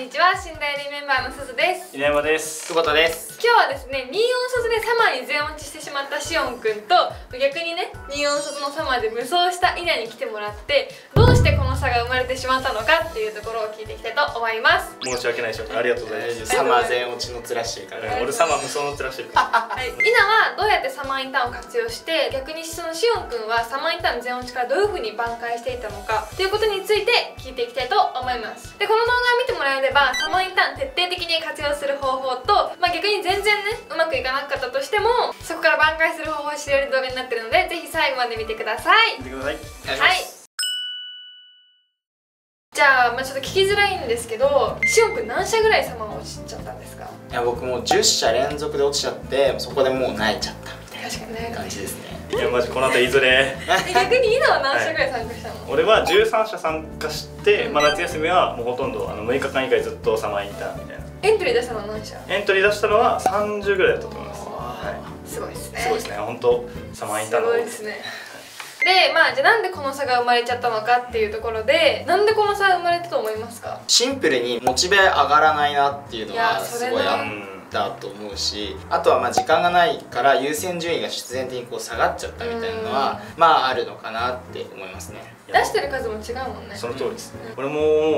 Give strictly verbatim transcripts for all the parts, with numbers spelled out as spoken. にちは、寝台リメンバーのすずです。稲山です。久保田です。今日はですね、にーよん卒でサマーに全落ちしてしまったしおんくんと、逆にね、にーよん卒のサマーで無双した稲に来てもらって、どうしてこの差が生まれてしまったのかっていうところを聞いていきたいと思います。申し訳ないしおんくん、ありがとうございます。サマー全落ちのつらしいから、ね、俺サマー無双のつらしいから、はい、稲はどうやってサマーインターンを活用して、逆にそのしおんくんはサマーインターン全落ちからどういうふうに挽回していたのかということについて聞いていきたいと思います。で、この動画を見てもらえれば、サマーインターン徹底的に活用する方法と、まあ、逆に全然ね、うまくいかなかったとしてもそこから挽回する方法を知れる動画になってるので、ぜひ最後まで見てください。見てください。はい。じゃあ、まあ、ちょっと聞きづらいんですけど、しおんくん何社ぐらいサマー落ちちゃったんですか？いや、僕もうじゅっ社連続で落ちちゃって、そこでもう泣いちゃったみたいな。確かにね、感じですね。いや、マジこの後言いづれえ、逆に稲は何社ぐらい参加したの？はい、俺はじゅうさん社参加して、うん、まあ夏休みはもうほとんどあのむいかかん以外ずっとサマーインターンみたいな。エントリー出したのは何社？エントリー出したのはさんじゅうぐらいだったと思います。はい、すごいですね。すごいですね、本当サマーインターンのすごいですね。で、まあ、じゃあなんでこの差が生まれちゃったのかっていうところで、なんでこの差が生まれたと思いますか？シンプルにモチベ上がらないなっていうのはすごいあったと思うし、あとはまあ時間がないから優先順位が必然的にこう下がっちゃったみたいなのはまああるのかなって思いますね。出してる数も違うもんね。その通りですね。うん、俺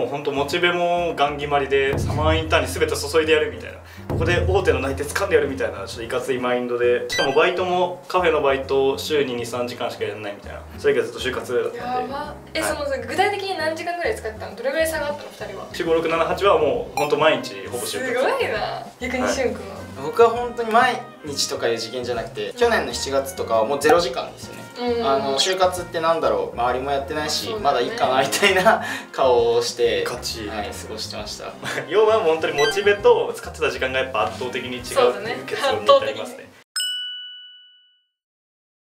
も本当モチベもガン決まりで、サマーインターンに全て注いでやるみたいな、ここで大手の内定掴んでやるみたいな、ちょっといかついマインドで、しかもバイトもカフェのバイト週ににさんじかんしかやらないみたいな、それ以外ずっと就活だったんで。え、はい、その具体的に何時間ぐらい使ったの？どれぐらい差があったの？ふたりはよんごろくななはちはもう本当毎日ほぼ就活。すごいな。逆にしゅん君は？はい、僕は本当に毎日とかいう次元じゃなくて、去年のしちがつとかはもうゼロじかんですよね。あの就活ってなんだろう、周りもやってないし、ね、まだいいかなみたいな顔をして、はい、過ごしてました要はもう本当にモチベと使ってた時間がやっぱ圧倒的に違うっていう結論になりますね。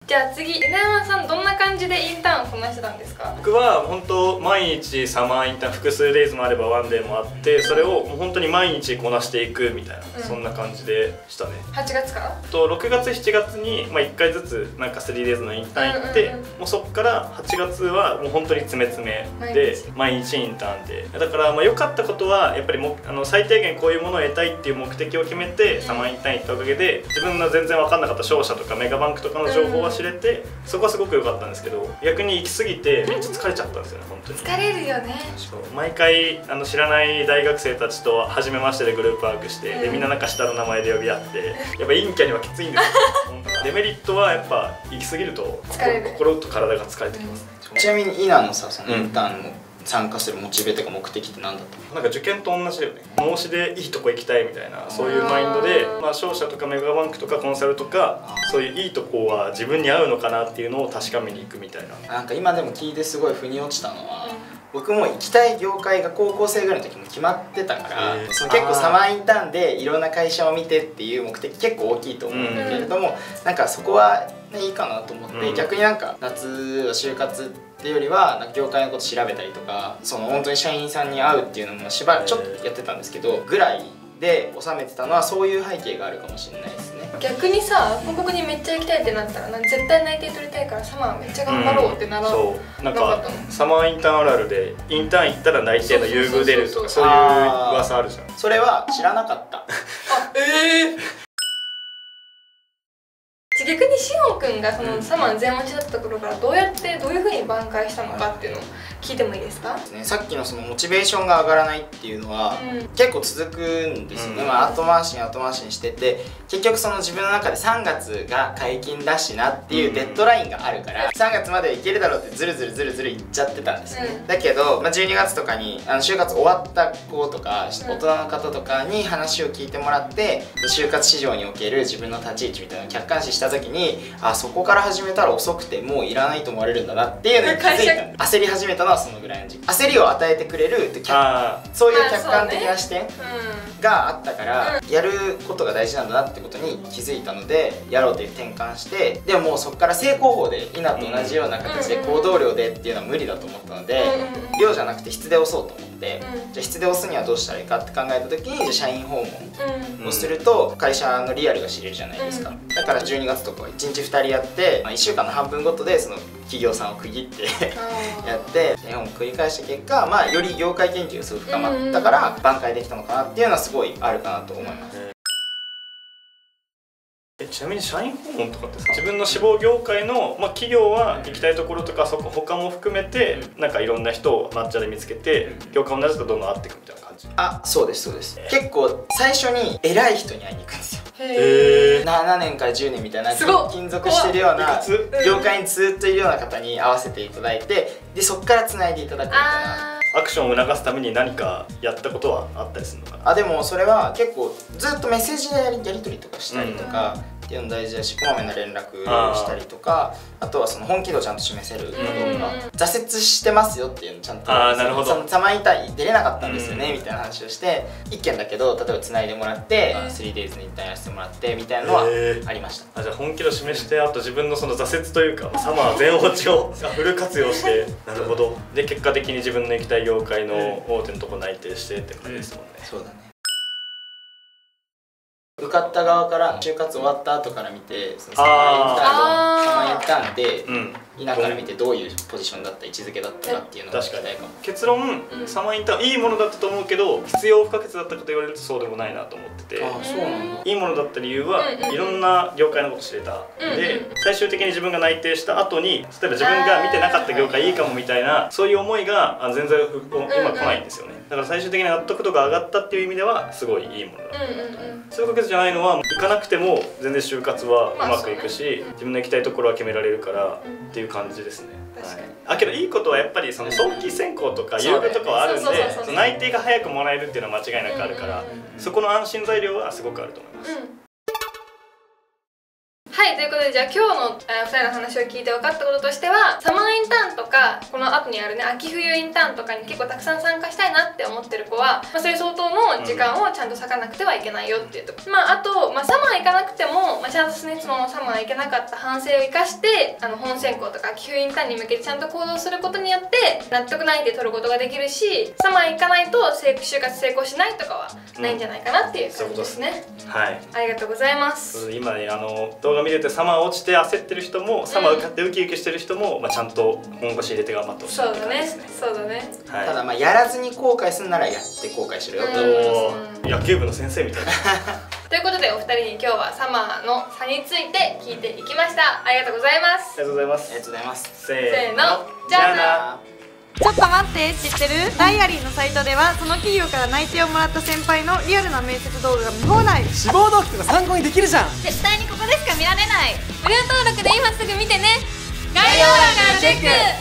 じゃあ次、稲山さん、どんな感じでインターンをこなしてたんですか？僕は本当毎日サマーインターン、複数デイズもあればワンデーもあって、それをもう本当に毎日こなしていくみたいな、うん、そんな感じでしたね。はちがつからとろくがつしちがつに、まあ、いっかいずつなんかスリーデイズのインターン行って、もうそこからはちがつはもう本当に詰め詰めで毎日インターンで、だからまあ良かったことはやっぱりもあの最低限こういうものを得たいっていう目的を決めてサマーインターン行ったおかげで、自分の全然分かんなかった商社とかメガバンクとかの情報は知れて、そこはすごく良かったんですけど、逆に行き過ぎてめっちゃ疲れちゃったんですよね。本当に疲れるよね。毎回あの知らない大学生たちと初めましてでグループワークして、うん、でみんななんか下の名前で呼び合って、やっぱ陰キャにはきついんですよデメリットはやっぱ行き過ぎると心と体が疲れてきますね。うん、ちなみに稲のさ、そのインターンの、うん、参加するモチベとか目的って何だったの？なんか受験と同じだよね。申しでいいとこ行きたいみたいな、そういうマインドで、まあ、商社とかメガバンクとかコンサルとか、そういういいとこは自分に合うのかなっていうのを確かめに行くみたいな。なんか今でも聞いてすごい腑に落ちたのは、僕も行きたい業界が高校生ぐらいの時も決まってたから、その結構サマーインターンでいろんな会社を見てっていう目的結構大きいと思うんだけれども、うん、なんかそこは、ね、いいかなと思って、うん、逆になんか夏は就活ってっていうよりは業界のこと調べたりとか、その本当に社員さんに会うっていうのもしばらくちょっとやってたんですけどぐらいで収めてたのは、そういう背景があるかもしれないですね。逆にさ、広告にめっちゃ行きたいってなったら、絶対内定取りたいからサマーめっちゃ頑張ろうってなら、うん、そうなんかサマーインターンあるあるで、インターン行ったら内定の優遇出るとか、そういう噂あるじゃん。それは知らなかったあ、えー逆にしおんくんがそのサマー全落ちだったところから、どうやってどういうふうに挽回したのかっていうのを聞いてもいいですか？さっきのそのモチベーションが上がらないっていうのは、うん、結構続くんですよね。うん、まあ後回しに後回しにしてて、結局その自分の中でさんがつが解禁だしなっていうデッドラインがあるから、うん、さんがつまでいけるだろうってずるずるずるずるいっちゃってたんですよ、うん、だけど、まあ、じゅうにがつとかにあの就活終わった子とか、うん、大人の方とかに話を聞いてもらって、就活市場における自分の立ち位置みたいなのを客観視した時に、あ、そこから始めたら遅くてもういらないと思われるんだなっていうのに気づいたんで、焦り始めたのはそのぐらいの時期。焦りを与えてくれるってそういう客観的な視点があったから、やることが大事なんだなってことに気づいたので、やろうという転換して、でももうそこから正攻法で、稲と同じような形で行動量でっていうのは無理だと思ったので、量じゃなくて質で押そうと思って、じゃあ質で押すにはどうしたらいいかって考えた時に、社員訪問をすると会社のリアルが知れるじゃないですか。だからじゅうにがつとこういちにちふたりやって、まあ、いっしゅうかんの半分ごとでその企業さんを区切ってやって絵本を繰り返した結果、まあ、より業界研究がすごく深まったから挽回できたのかなっていうのはすごいあるかなと思います。えちなみに社員訪問とかって自分の志望業界の、まあ、企業は行きたいところとかそこ他も含めてなんかいろんな人を抹茶で見つけて業界同じとどんどん会っていくみたいな感じ。あそうですそうです、えー、結構最初に偉い人に会いに行くんですよ。ななねんからじゅうねんみたいな勤続してるような業界にずっといるような方に会わせていただいて、でそこからつないでいただくみたいな。アクションを促すために何かやったことはあったりするのかな。あでもそれは結構ずっとメッセージでやり取りとかしたりとか、うんっていうの大事だし、こまめな連絡をしたりとか、 あ, あとはその本気度をちゃんと示せるかどうか、挫折してますよっていうのちゃんとさまいたい出れなかったんですよねみたいな話をして、いっけんだけど例えばつないでもらってスリーデイズに一旦やらせてもらってみたいなのはありました。あじゃあ本気度示して、あと自分のその挫折というかサマー全落ちをフル活用して、なるほど、で結果的に自分の行きたい業界の大手のとこ内定してって感じですもんね。そうだね。受かった側から就活終わった後から見て、そのさんまん円ターンで田舎から見てどういうポジションだった位置づけだったかっていうのが聞きたいかも。結論、さんまん円ターンいいものだったと思うけど必要不可欠だったかと言われるとそうでもないなと思ってて、あそうなんだ。いいものだった理由はいろんな業界のこと知れたで、最終的に自分が内定した後に例えば自分が見てなかった業界いいかもみたいな、そういう思いが全然今来ないんですよね。だから最終的に納得度が上がったっていう意味ではすごいいいものだったなと。そういうわけじゃないのは、行かなくても全然就活はうまくいくし、自分の行きたいところは決められるからっていう感じですね。確かに。あけどいいことはやっぱりその早期選考とか優遇とかはあるんで、内定が早くもらえるっていうのは間違いなくあるから、そこの安心材料はすごくあると思います。はい、ということで、じゃあ今日のふたりの話を聞いて分かったこととしては、サマーインターンとかこの後にあるね秋冬インターンとかに結構たくさん参加したいなって思ってる子は、まあ、そういう相当の時間をちゃんと割かなくてはいけないよっていうとこ、うん、まああと、まあ、サマー行かなくても、まあ、ちゃんとそのサマー行けなかった反省を生かして、あの本選考とか秋冬インターンに向けてちゃんと行動することによって納得ないで取ることができるし、サマー行かないと就活成功しないとかはないんじゃないかなっていう感じですね。うん、はい、ありがとうございます。今ねあの動画見ててサマー落ちて焦ってる人もサマー受かってウキウキしてる人も、まあ、ちゃんと本腰入れて頑張ってほしいですね。そうだね、そうだね、はい、ただまあやらずに後悔するならやって後悔しろよと思います。野球部の先生みたいなということで、お二人に今日はサマーの差について聞いていきました。ありがとうございます。ありがとうございます。ありがとうございます。せーの、じゃあな。ちょっと待って知ってる？ダイアリーのサイトではその企業から内定をもらった先輩のリアルな面接動画が見放題。志望動機とか参考にできるじゃん。絶対にここでしか見られない。無料登録で今すぐ見てね。概要欄からチェック。